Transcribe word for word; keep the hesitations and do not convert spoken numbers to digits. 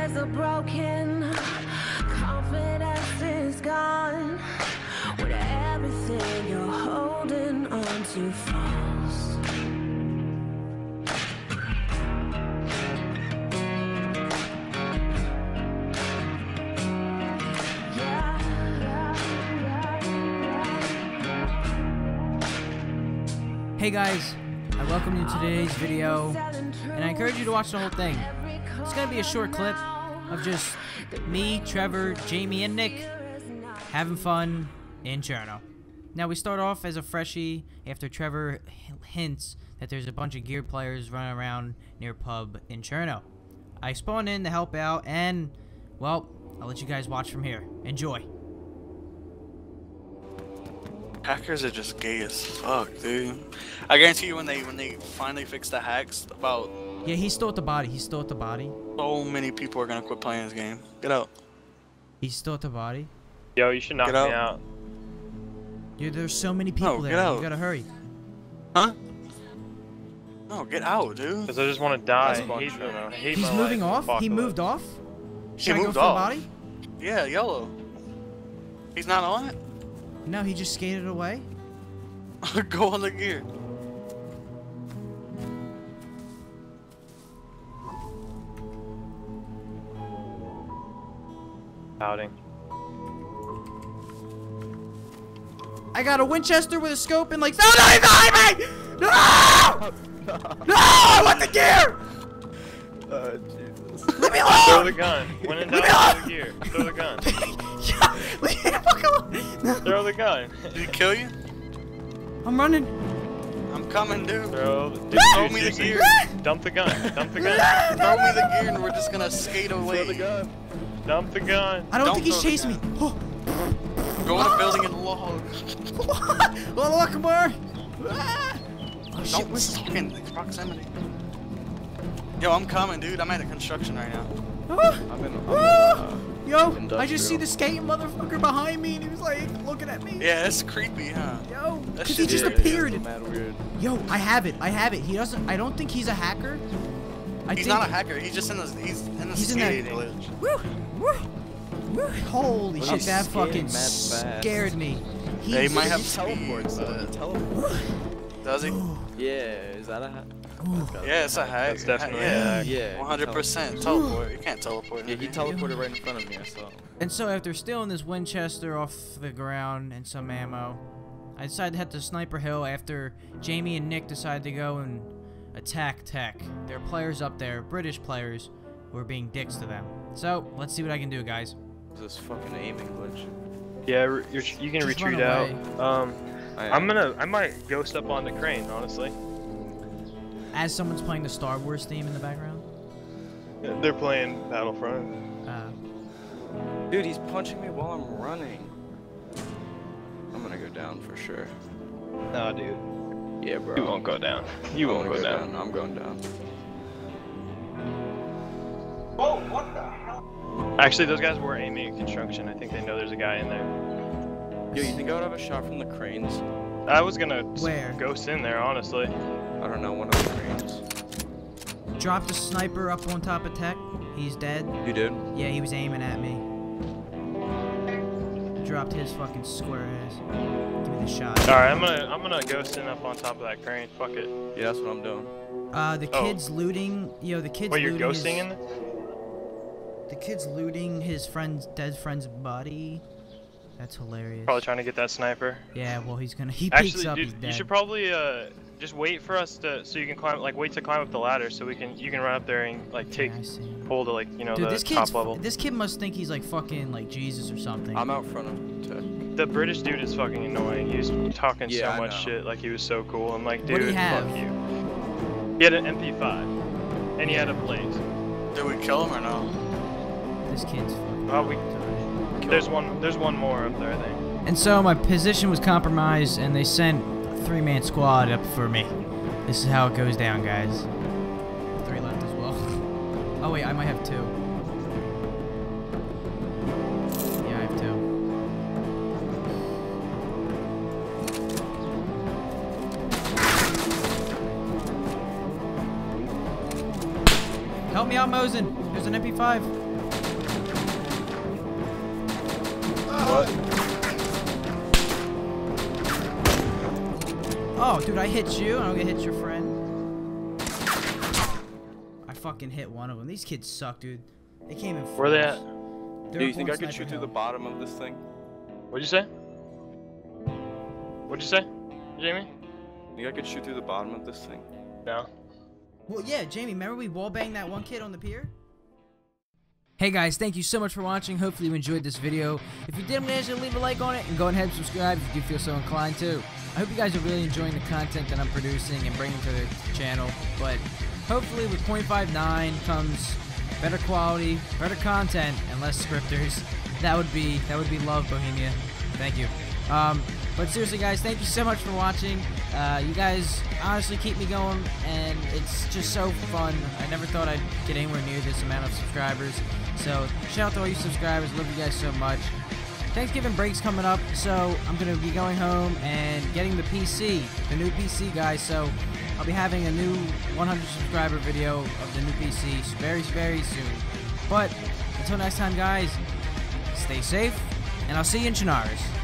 There's a broken confidence is gone. With everything you're holding on to falls. Hey guys, I welcome you to today's video, and I encourage you to watch the whole thing. It's going to be a short clip of just me, Trevor, Jamie, and Nick having fun in Cherno. Now we start off as a freshie after Trevor hints that there's a bunch of geared players running around near a pub in Cherno. I spawn in to help out, and well, I'll let you guys watch from here. Enjoy. Hackers are just gay as fuck, dude. I guarantee you when they when they finally fix the hacks, about yeah, he's still at the body. He's still at the body. So many people are gonna quit playing this game. Get out. He's still at the body. Yo, you should knock out. me out. Dude, there's so many people no, there. Get out. You gotta hurry. Huh? No, get out, dude. Cause I just want to die. I hate them, I hate he's moving life. off. He moved off. Should he I moved go for off. the body? Yeah, yellow. He's not on it. No, he just skated away. Go on the gear. Outing. I got a Winchester with a scope and like. No, no, he's behind me! No! No! No! I want the gear! Oh, Jesus. Leave me alone! Throw the gun. When in doubt, throw the gear. Throw the gun. Leave me alone! Throw the gun. Did he kill you? I'm running. I'm coming, dude. Throw the, dude, throw me the gear. Dump the gun. Dump the gun. Throw me the gear and we're just gonna skate away. Throw the gun. Dump the gun. I don't, don't think he's chasing me. Oh. Go in the building and log. Look, more. Oh shit, we're stuck in proximity. Yo, I'm coming, dude. I'm at a construction right now. Oh. I'm in, I'm oh. in, uh, Yo, industrial. I just see the skating motherfucker behind me, and he was like looking at me. Yeah, that's creepy, huh? Yo, because he just appeared. Weird. Yo, I have it. I have it. He doesn't. I don't think he's a hacker. I he's not a hacker. He's just in the. He's in the he's skating in village. Woo. Woo. Woo. Holy shit, that fucking scared me. He they might have teleports. Uh, teleport. Does he? Yeah, is that a hack? Yeah, it's a hack. That's definitely yeah, yeah. one hundred percent teleport. You can't teleport. Yeah, he teleported right in front of me. I saw. And so after stealing this Winchester off the ground and some ammo, I decided to head to Sniper Hill after Jamie and Nick decided to go and attack Tech. There are players up there, British players, who are being dicks to them. So let's see what I can do, guys. This fucking aiming glitch. Yeah, you're, you can Just retreat out. Um, I'm gonna, I might ghost up on the crane, honestly. As someone's playing the Star Wars theme in the background? Yeah, they're playing Battlefront. Uh, Dude, he's punching me while I'm running. I'm gonna go down for sure. Nah, dude. Yeah, bro. You won't go down. You won't go, go down. down. I'm going down. Whoa, what the hell? Actually, those guys were aiming at construction. I think they know there's a guy in there. Yo, you think I would have a shot from the cranes? I was gonna Where? ghost in there, honestly. I don't know, one of the cranes. Dropped a sniper up on top of Tech. He's dead. You did? Yeah, he was aiming at me. Dropped his fucking square ass. Give me the shot. Alright, I'm gonna I'm gonna ghost in up on top of that crane. Fuck it. Yeah, that's what I'm doing. Uh the oh. kid's looting yo, the kid's Wait, looting you're ghosting his, in there? The kid's looting his friend's dead friend's body. That's hilarious. Probably trying to get that sniper. Yeah, well he's gonna he Actually, peeks up dude, he's dead. You should probably uh just wait for us to, so you can climb, like wait to climb up the ladder, so we can, you can run up there and like take, yeah, hold to like, you know, Dude, the top level. This kid must think he's like fucking like Jesus or something. I'm out front of him. The British dude is fucking annoying. He was talking yeah, so I much know. shit, like he was so cool. I'm like, dude, you fuck you. He had an M P five, and he had a blade. Did we kill him or no? This kid's fucking. Oh, we. Killed. There's one. There's one more up there, I think. And so my position was compromised, and they sent. Three-man squad up for me. This is how it goes down, guys. Three left as well. Oh wait, I might have two. Yeah, I have two. Help me out, Mosin. There's an M P five. What? Oh, dude, I hit you. I'm gonna hit your friend. I fucking hit one of them. These kids suck, dude. They came in first. Where they at? Do you think I could shoot through the bottom of this thing? What'd you say? What'd you say, Jamie? You think I could shoot through the bottom of this thing? No. Well, yeah, Jamie, remember we wallbanged that one kid on the pier? Hey guys, thank you so much for watching. Hopefully you enjoyed this video. If you did, manage to leave a like on it and go ahead and subscribe if you do feel so inclined to. I hope you guys are really enjoying the content that I'm producing and bringing to the channel. But hopefully with point five nine comes better quality, better content, and less scripters. That would be that would be love, Bohemia. Thank you. Um, but seriously, guys, thank you so much for watching. Uh, you guys honestly keep me going, and it's just so fun. I never thought I'd get anywhere near this amount of subscribers. So shout out to all you subscribers. Love you guys so much. Thanksgiving break's coming up, so I'm gonna be going home and getting the P C, the new P C, guys. So I'll be having a new one hundred subscriber video of the new P C very, very soon. But until next time, guys, stay safe, and I'll see you in Chernarus.